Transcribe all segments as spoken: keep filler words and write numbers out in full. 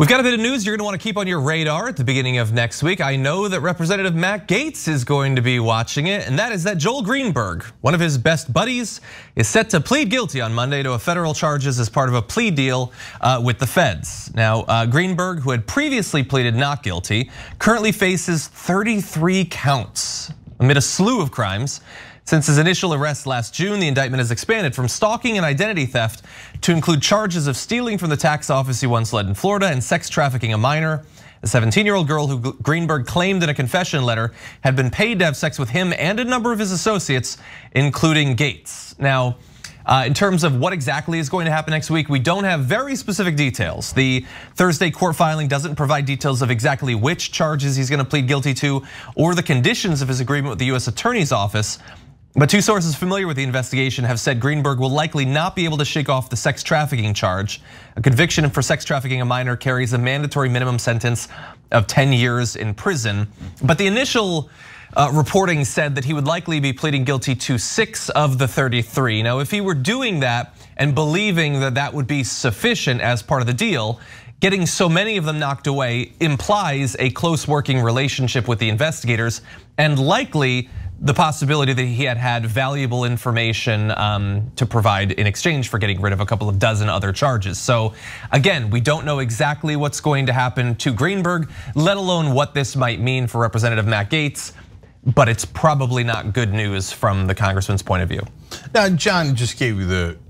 We've got a bit of news you're going to want to keep on your radar at the beginning of next week. I know that Representative Matt Gaetz is going to be watching it, and that is that Joel Greenberg, one of his best buddies, is set to plead guilty on Monday to a federal charges as part of a plea deal with the feds. Now, Greenberg, who had previously pleaded not guilty, currently faces thirty-three counts amid a slew of crimes. Since his initial arrest last June, the indictment has expanded from stalking and identity theft to include charges of stealing from the tax office he once led in Florida and sex trafficking a minor. A seventeen-year-old girl who Greenberg claimed in a confession letter had been paid to have sex with him and a number of his associates, including Gaetz. Now, in terms of what exactly is going to happen next week, we don't have very specific details. The Thursday court filing doesn't provide details of exactly which charges he's gonna plead guilty to or the conditions of his agreement with the U S Attorney's Office. But two sources familiar with the investigation have said Greenberg will likely not be able to shake off the sex trafficking charge. A conviction for sex trafficking a minor carries a mandatory minimum sentence of ten years in prison. But the initial reporting said that he would likely be pleading guilty to six of the thirty-three. Now, if he were doing that and believing that that would be sufficient as part of the deal, getting so many of them knocked away implies a close working relationship with the investigators and likely the possibility that he had had valuable information to provide in exchange for getting rid of a couple of dozen other charges. So again, we don't know exactly what's going to happen to Greenberg, let alone what this might mean for Representative Matt Gaetz, but it's probably not good news from the congressman's point of view. Now, John just gave you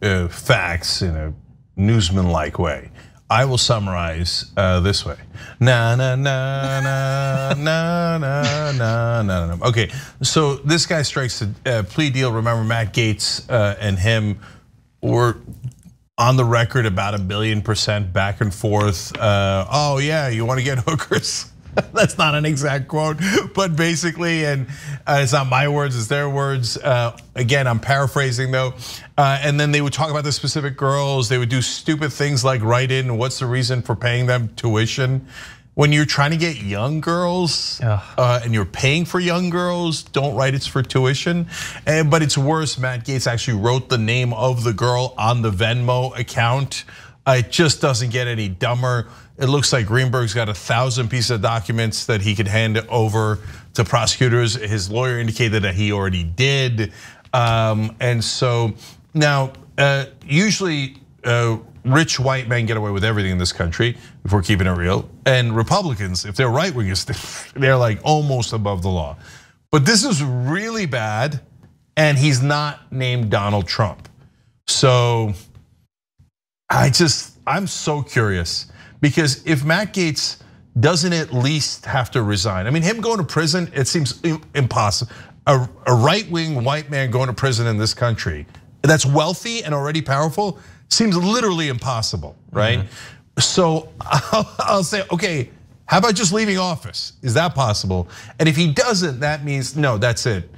the facts in a newsman-like way. I will summarize this way. Na na na na na na na na na. Okay, so this guy strikes a plea deal. Remember, Matt Gaetz and him were on the record about a billion percent back and forth. Oh yeah, you want to get hookers? That's not an exact quote, but basically, and it's not my words, it's their words. Again, I'm paraphrasing though. And then they would talk about the specific girls. They would do stupid things like write in, what's the reason for paying them tuition? When you're trying to get young girls uh, and you're paying for young girls, don't write it's for tuition. And, but it's worse, Matt Gaetz actually wrote the name of the girl on the Venmo account. It just doesn't get any dumber. It looks like Greenberg's got a thousand pieces of documents that he could hand over to prosecutors. His lawyer indicated that he already did. Um, and so now, uh, usually uh, rich white men get away with everything in this country, if we're keeping it real. And Republicans, if they're right-wingers, they're like almost above the law. But this is really bad, and he's not named Donald Trump. So I just, I'm so curious. Because if Matt Gaetz doesn't at least have to resign, I mean, him going to prison, it seems impossible. A right-wing white man going to prison in this country that's wealthy and already powerful seems literally impossible, right? Mm-hmm. So I'll say, okay, how about just leaving office? Is that possible? And if he doesn't, that means, no, that's it.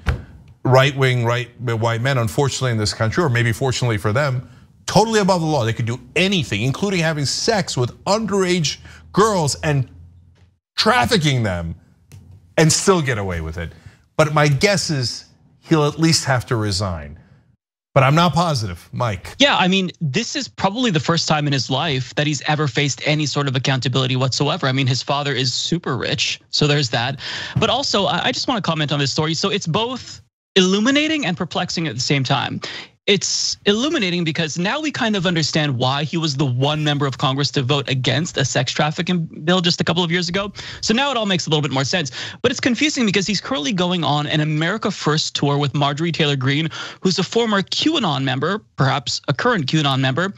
Right-wing right white men, unfortunately in this country, or maybe fortunately for them, totally above the law. They could do anything, including having sex with underage girls and trafficking them and still get away with it. But my guess is he'll at least have to resign. But I'm not positive, Mike. Yeah, I mean, this is probably the first time in his life that he's ever faced any sort of accountability whatsoever. I mean, his father is super rich, so there's that. But also, I just want to comment on this story. So it's both illuminating and perplexing at the same time. It's illuminating because now we kind of understand why he was the one member of Congress to vote against a sex trafficking bill just a couple of years ago. So now it all makes a little bit more sense, but it's confusing because he's currently going on an America First tour with Marjorie Taylor Greene, who's a former QAnon member, perhaps a current QAnon member.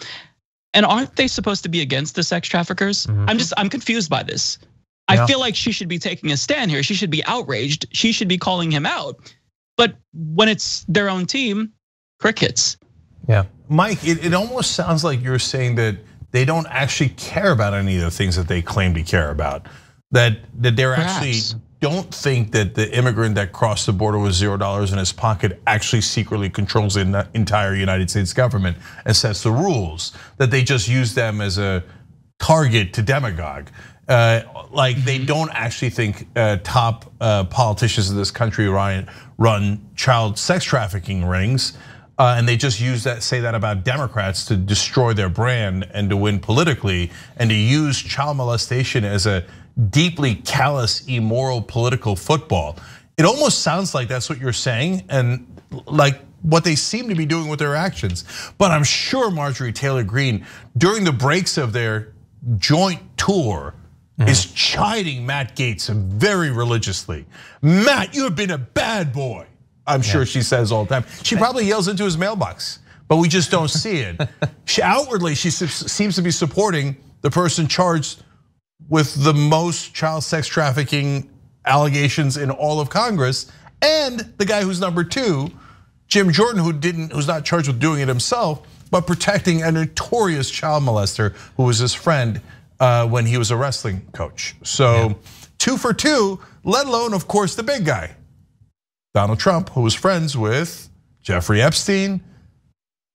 And aren't they supposed to be against the sex traffickers? Mm-hmm. I'm just, I'm confused by this. Yeah. I feel like she should be taking a stand here. She should be outraged. She should be calling him out. But when it's their own team, crickets. Yeah, Mike, it, it almost sounds like you're saying that they don't actually care about any of the things that they claim to care about. That that they're Perhaps. actually don't think that the immigrant that crossed the border with zero dollars in his pocket actually secretly controls the entire United States government and sets the rules. That they just use them as a target to demagogue. Uh, like they don't actually think uh, top uh, politicians in this country run child sex trafficking rings. Uh, and they just use that, say that about Democrats to destroy their brand and to win politically, and to use child molestation as a deeply callous, immoral political football. It almost sounds like that's what you're saying, and like what they seem to be doing with their actions. But I'm sure Marjorie Taylor Greene, during the breaks of their joint tour, mm-hmm. is chiding Matt Gaetz very religiously. Matt, you have been a bad boy. I'm sure yeah. she says all the time. She probably yells into his mailbox, but we just don't see it. She, outwardly, she seems to be supporting the person charged with the most child sex trafficking allegations in all of Congress, and the guy who's number two, Jim Jordan, who didn't, who's not charged with doing it himself, but protecting a notorious child molester who was his friend when he was a wrestling coach. So yeah. two for two, let alone, of course, the big guy, Donald Trump, who was friends with Jeffrey Epstein,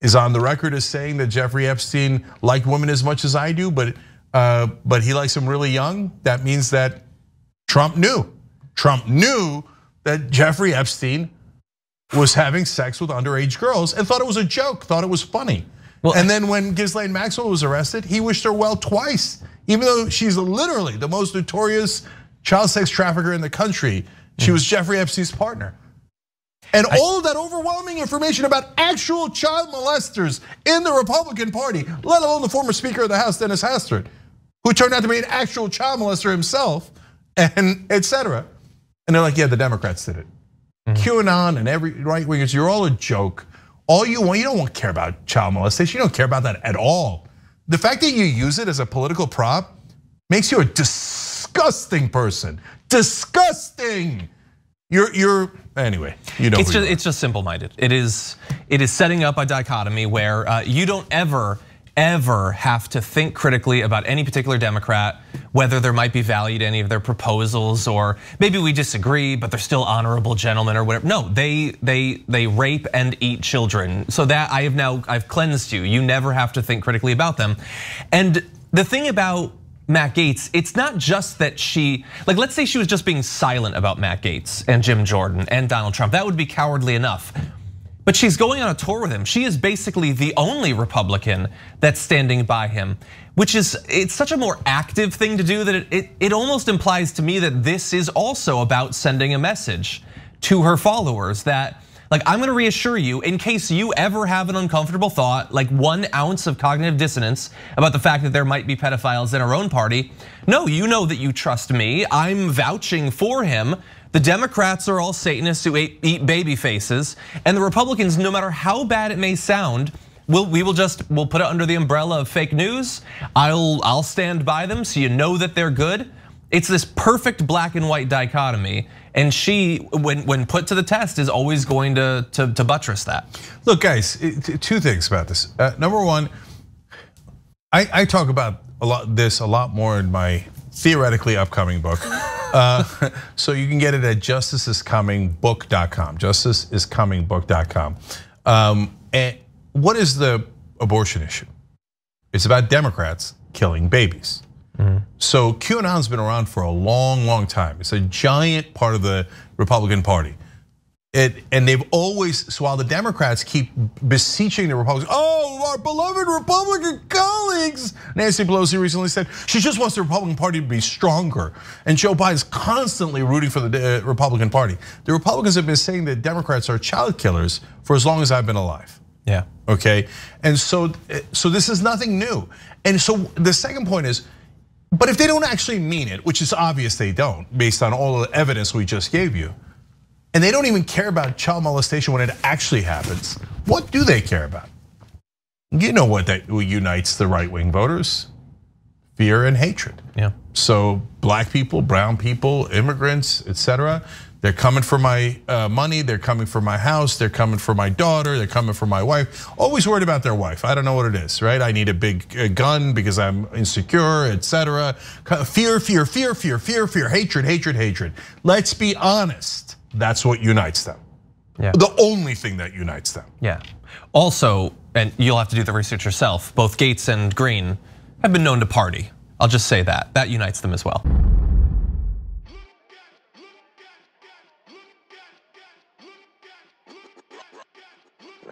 is on the record as saying that Jeffrey Epstein liked women as much as I do, but uh, but he likes them really young. That means that Trump knew. Trump knew that Jeffrey Epstein was having sex with underage girls and thought it was a joke, thought it was funny. Well, and then when Ghislaine Maxwell was arrested, he wished her well twice, even though she's literally the most notorious child sex trafficker in the country. She mm-hmm. was Jeffrey Epstein's partner. And all of that overwhelming information about actual child molesters in the Republican Party, let alone the former Speaker of the House, Dennis Hastert, who turned out to be an actual child molester himself, and et cetera. And they're like, yeah, the Democrats did it. Mm-hmm. QAnon and every right wingers, you're all a joke. All you want, you don't care about child molestation. You don't care about that at all. The fact that you use it as a political prop makes you a disgusting person. Disgusting. You're, you're, anyway, you know. It's just, it's just simple-minded. It is, it is setting up a dichotomy where uh, you don't ever, ever have to think critically about any particular Democrat, whether there might be value to any of their proposals, or maybe we disagree, but they're still honorable gentlemen or whatever. No, they, they, they rape and eat children. So that I have now, I've cleansed you. You never have to think critically about them. And the thing about Matt Gaetz, it's not just that she, like let's say she was just being silent about Matt Gaetz and Jim Jordan and Donald Trump. That would be cowardly enough. But she's going on a tour with him. She is basically the only Republican that's standing by him, which is, it's such a more active thing to do that it, it, it almost implies to me that this is also about sending a message to her followers that, like, I'm gonna reassure you, in case you ever have an uncomfortable thought, like one ounce of cognitive dissonance about the fact that there might be pedophiles in our own party. No, you know that you trust me. I'm vouching for him. The Democrats are all Satanists who eat baby faces. And the Republicans, no matter how bad it may sound, we'll, we will just, we'll put it under the umbrella of fake news. I'll, I'll stand by them so you know that they're good. It's this perfect black and white dichotomy. And she, when when put to the test, is always going to, to, to buttress that. Look, guys, two things about this. Number one, I, I talk about a lot this a lot more in my theoretically upcoming book. uh, so you can get it at justice is coming book dot com, justice is coming book dot com. Um, and what is the abortion issue? It's about Democrats killing babies. Mm. So QAnon's been around for a long, long time. It's a giant part of the Republican Party. It, and they've always, so while the Democrats keep beseeching the Republicans, oh, our beloved Republican colleagues, Nancy Pelosi recently said, she just wants the Republican Party to be stronger. And Joe Biden's constantly rooting for the Republican Party. The Republicans have been saying that Democrats are child killers for as long as I've been alive. Yeah. Okay, and so, so this is nothing new. And so the second point is, but if they don't actually mean it, which is obvious they don't, based on all the evidence we just gave you, and they don't even care about child molestation when it actually happens, what do they care about? You know what that unites the right-wing voters? Fear and hatred. Yeah. So black people, brown people, immigrants, et cetera, they're coming for my money, they're coming for my house, they're coming for my daughter, they're coming for my wife. Always worried about their wife. I don't know what it is, right? I need a big gun because I'm insecure, et cetera. Fear, fear, fear, fear, fear, fear, hatred, hatred, hatred. Let's be honest, that's what unites them. Yeah. The only thing that unites them. Yeah. Also, and you'll have to do the research yourself, both Gaetz and Green have been known to party. I'll just say that, that unites them as well.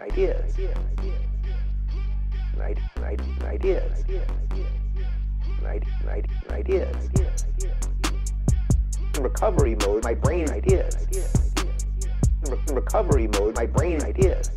ideas, right, right, ideas, right, right, ideas. In recovery mode, my brain ideas. In recovery mode, my brain ideas.